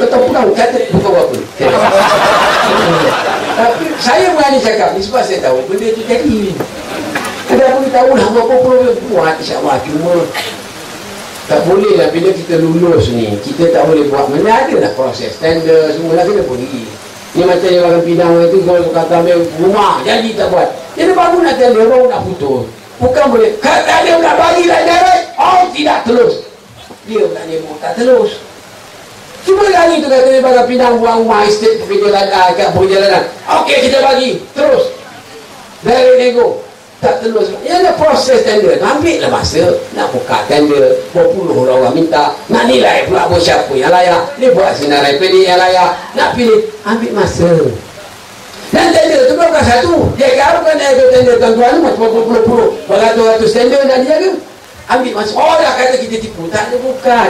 ketemu kaget buka waktu. Tapi saya berani cakap, sebab saya tahu benda itu jadi. Kenapa kita tahu dah berapa problem buat insyaAllah, cuma tak boleh lah bila kita lulus ni, kita tak boleh buat mana ada lah proses tender, semua lah kena pergi. Ni macam yang orang pinang itu kalau kata ambil rumah, janji tak buat. Jadi baru nak tender, baru nak putus. Bukan boleh, kata dia nak bagi lah direct, oh tidak terus. Dia nak nyebut tak terus. Cuma lagi tu kata dia bagi pinang buang rumah estate kat perjalanan. Okey kita bagi, terus. Dari nego. Tak terus. Ia ada proses tender. Ambil lah masa. Nak buka tender. Berpuluh orang minta. Nak nilai pula buat siapa yang layak. Dia buat senarai pilih yang layak. Nak pilih. Ambil masa. Dan tender tu bukan satu. Dia harapkan ada tender tuan-tuan tu macam berpuluh-puluh. Beratus-ratus tender nak dijaga. Ambil masa. Oh dah kata kita tipu. Tak ada bukan.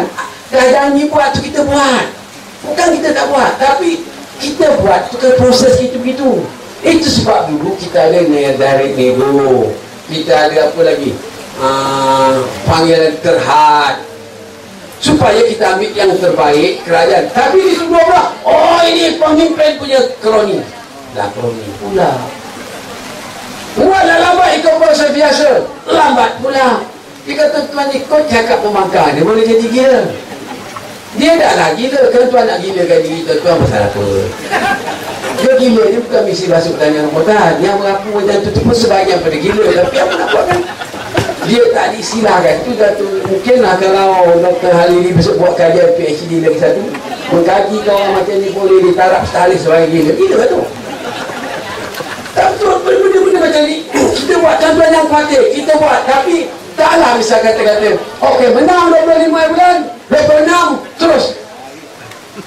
Dah janji buat tu kita buat. Bukan kita tak buat. Tapi kita buat tu kan proses itu begitu. Itu sebab dulu kita ada direct nego. Kita ada apa lagi? Panggilan terhad. Supaya kita ambil yang terbaik kerajaan. Tapi di semua pula, oh ini pemimpin punya kroni. Dah kroni pula. Buat dah lambat ikut bahasa biasa. Lambat pula. Dia kata, tuan ni kau cakap pembangkang. Dia boleh jadi gila. Dia dah lah gila. Kalau tuan nak gilakan diri kita, tuan pasal apa? Dia gila ni bukan misi masuk tanya orang-orang. Yang merapu macam tu pun sebahagian pada gila. Tapi apa nak buat kan? Dia tak disilahkan tu Datuk. Mungkinlah kalau Dr. Halili besok buat kajian PhD lagi satu, mengkaji kawan macam ni boleh ditarap setalis sebagai gila. Gila tu. Tak betul benda-benda macam ni. Kita buat contohan yang kuatir. Kita buat. Tapi taklah misal kata-kata okey menang 25 bulan 26 terus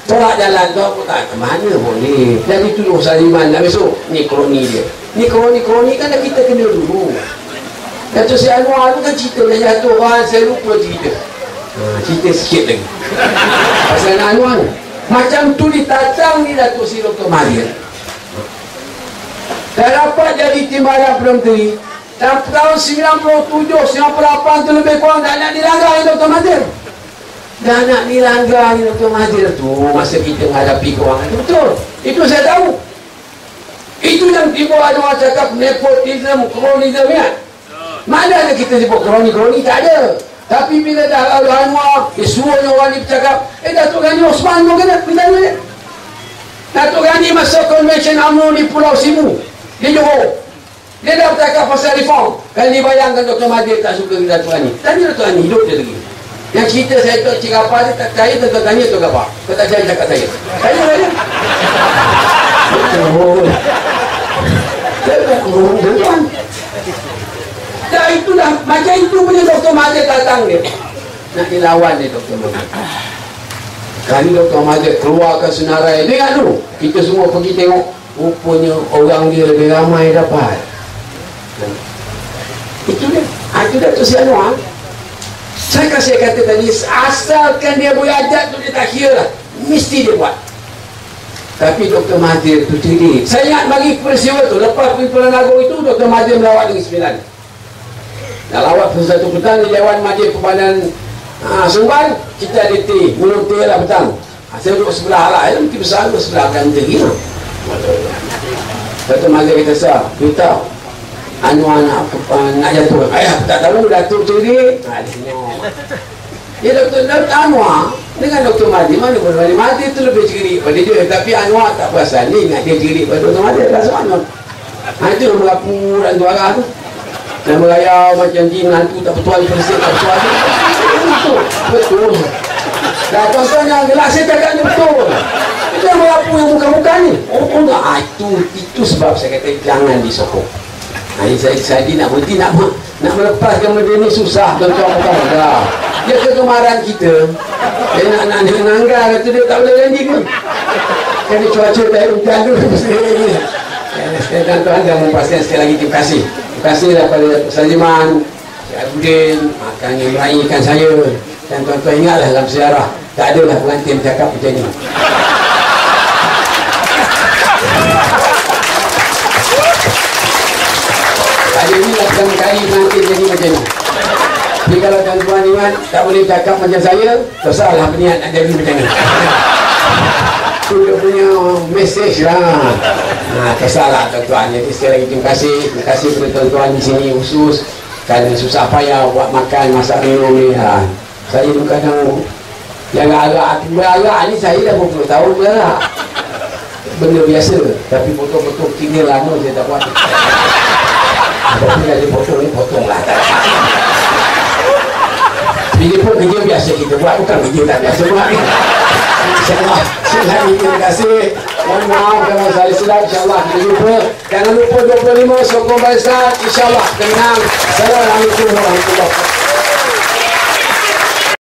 tolak jalan tu aku tak ke mana boleh. Jadi tuduh Saliman nak besok ni kroni dia. Ni kroni-kroni kan kita kena dulu. Dato' Si Anwar tu kan cerita dah jatuh orang saya lupa cerita. Cerita sikit lagi. Pasal Anwar ni. Macam tu ditatang ni Dato' Si Dr. Maria. Dah dapat jadi Timbalan Perdana Menteri. Dan tahun 97-98 tu lebih kurang dah nak dilanggar ni Dr. Maria. Dah nak dilanggar ni Dr. Mahathir tu masa kita menghadapi kewangan tu betul. Itu saya tahu. Itu yang ibu ada orang cakap nepotism, kronism kan? Mana ada kita sebut kroni-kroni, tak ada. Tapi bila dah lalu Anwar, semuanya orang ni bercakap Datuk Ghani Osman tu kena bertanya dia. Datuk Ghani masa konvensyen UMNO di Pulau Simu di Johor, dia dah bercakap pasal reform. Kalau dibayangkan Dr. Mahathir tak suka Datuk Ghani, tanya Datuk Ghani hidup dia lagi. Yang cerita saya tu Cik Gapar ni tak percaya tu tanya tu Gapar. Kau tak percaya cakap saya. Tanya tanya. Betul. Betul. Dah itulah macam itu punya Dr. Mahathir datang dia. Nak dilawan dia Dr. Mahathir. Kali Dr. Mahathir keluarkan senarai. Dengar dulu. Kita semua pergi tengok. Rupanya orang dia lebih ramai dapat. Itu dia. Itu Datuk Si Anwar. Saya kasih kata tadi, asalkan dia boleh ajak tu dia tak kira lah. Mesti dia buat. Tapi Dr. Mahathir tu ceri. Saya ingat bagi peristiwa tu, lepas pimpinan agung itu, Dr. Mahathir melawat Negeri Sembilan. Dah lawat satu petang di Dewan Majlis Perbanan Sumban, kita ada teh, minum teh lah petang. Saya duduk sebelah lah, saya mesti besar duduk sebelah kan teh lah. Dr. Mahathir kata, sah, you tahu Anwar nak jatuh. Ayah tak tahu Datuk ceri. Ya Dr. Anwar dengan Dr. Mahathir mana pun Mahathir tu lebih ceri pada dia. Tapi Anwar tak perasan ni ingat dia ceri pada Dr. Mahathir. Tak soal itu yang merapu dan suara tu dan merayau macam jin hantu tak bertuan persik tak bertuan. Betul. Dah tuan-tuan yang gelak saya cakap ni betul. Itu yang merapu yang bukan-bukan ni. Itu sebab saya kata jangan disokong. Saya nak berhenti, nak melepaskan benda ni susah tuan-tuan. Dia kegemaran kita. Dia nak nanggar kata dia tak boleh janji pun. Kerana cuaca tak hujan tu. Tuan-tuan dah mempastikan sekali lagi terima kasih. Terima kasih kepada Saliman, Syed Abudin, akan meraihkan saya. Dan tuan-tuan ingatlah dalam sejarah, tak adalah pengantin cakap macam ni. Jadi ini lah pertama kali nanti jadi macam ni. Jadi kalau tuan-tuan ingat tak boleh cakap macam saya, terserahlah berniat nak jadi macam ni. Islam. Nah, kesalah tuan-tuan. Jadi sekali lagi terima kasih kepada tuan-tuan di sini khusus. Kalian susah payah buat makan, masak minum ni. Ha. Saya tu kadang yang agak-agak ni saya dah 20 tahun dah. Benda biasa, tapi potong-potong kini lama saya tak buat. Tapi dah dipotong ni potong lah. Ini pun kerja biasa kita buat, bukan kerja tak biasa buat. InsyaAllah, terima kasih. Mohon maaf kalau saya silap, InsyaAllah kita jumpa. Jangan lupa 25 sokong Baisat, InsyaAllah. Tenang. Assalamualaikum warahmatullahi wabarakatuh.